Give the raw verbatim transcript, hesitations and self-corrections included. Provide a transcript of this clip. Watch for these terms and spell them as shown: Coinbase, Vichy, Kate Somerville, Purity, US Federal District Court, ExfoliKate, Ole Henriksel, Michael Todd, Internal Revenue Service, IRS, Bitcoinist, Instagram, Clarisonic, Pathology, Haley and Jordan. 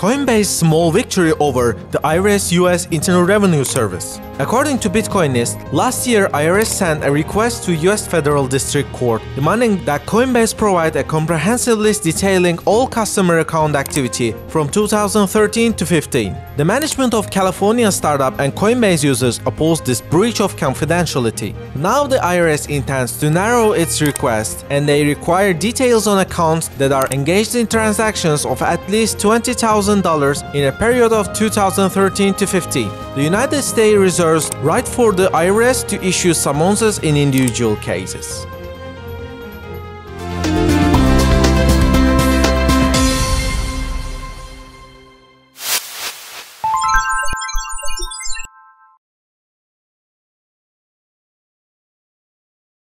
Coinbase's small victory over the I R S U S Internal Revenue Service. According to Bitcoinist, last year I R S sent a request to U S Federal District Court demanding that Coinbase provide a comprehensive list detailing all customer account activity from two thousand thirteen to fifteen. The management of California startup and Coinbase users opposed this breach of confidentiality. Now the I R S intends to narrow its request, and they require details on accounts that are engaged in transactions of at least twenty thousand dollars in a period of two thousand thirteen to fifteen. The United States reserves right for the I R S to issue summonses in individual cases.